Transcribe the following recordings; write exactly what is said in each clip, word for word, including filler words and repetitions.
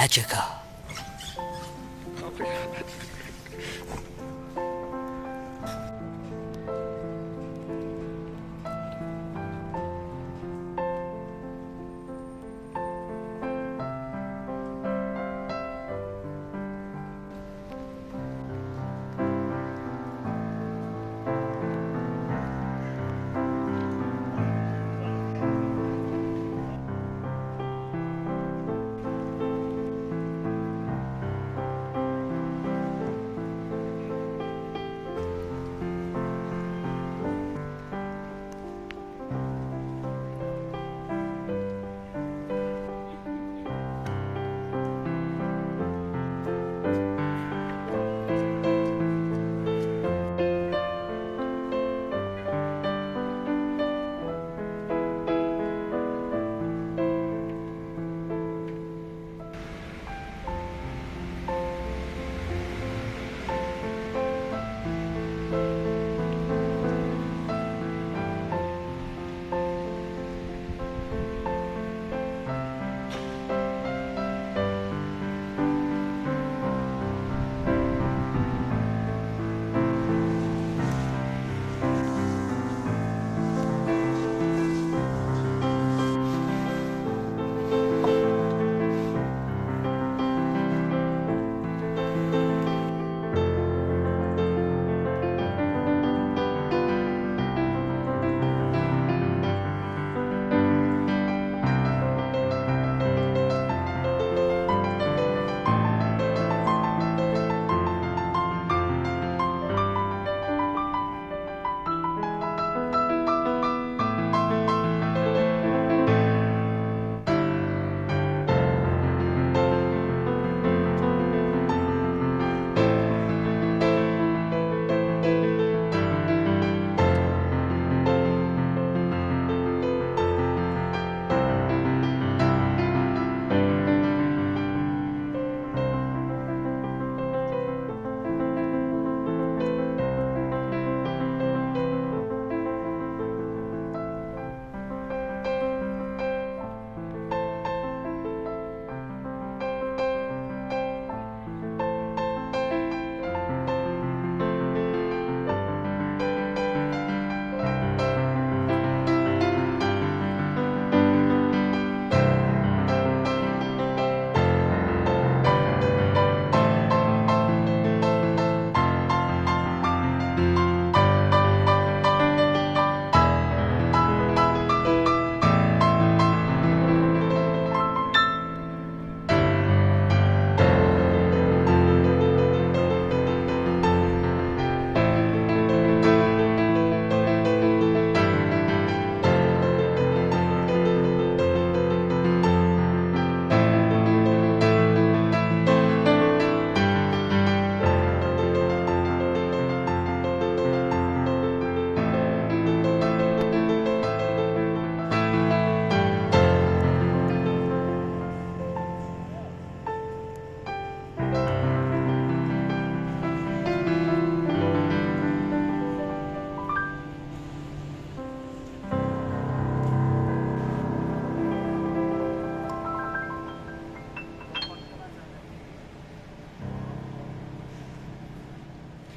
magical. Oh my God.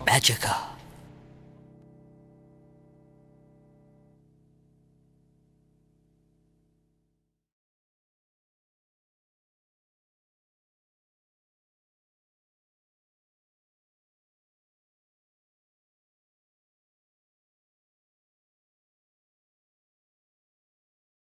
Magical.